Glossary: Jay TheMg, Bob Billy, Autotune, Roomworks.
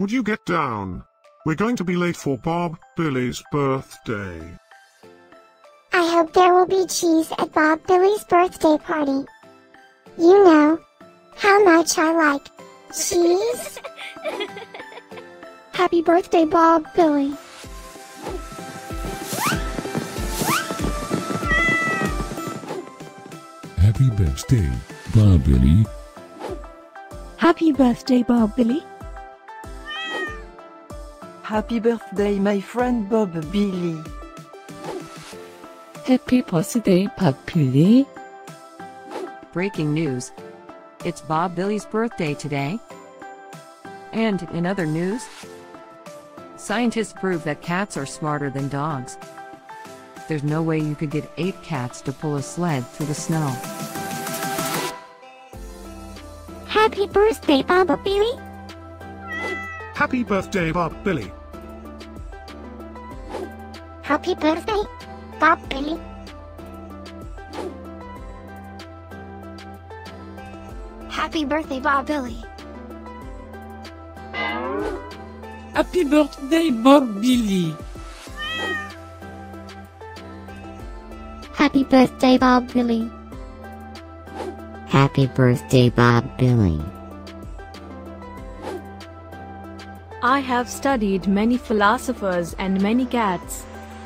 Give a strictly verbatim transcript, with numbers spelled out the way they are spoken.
Would you get down? We're going to be late for Bob Billy's birthday. I hope there will be cheese at Bob Billy's birthday party. You know how much I like cheese. Happy birthday, Bob Billy. Happy birthday, Bob Billy. Happy birthday, Bob Billy. Happy birthday, my friend Bob Billy. Happy birthday, Bob Billy. Breaking news. It's Bob Billy's birthday today. And in other news, scientists prove that cats are smarter than dogs. There's no way you could get eight cats to pull a sled through the snow. Happy birthday, Bob Billy. Happy birthday, Bob Billy. Happy birthday, Bob Billy. Happy birthday, Bob Billy. Happy birthday, Bob Billy. Happy birthday, Bob Billy. Happy birthday, Bob Billy. I have studied many philosophers and many cats.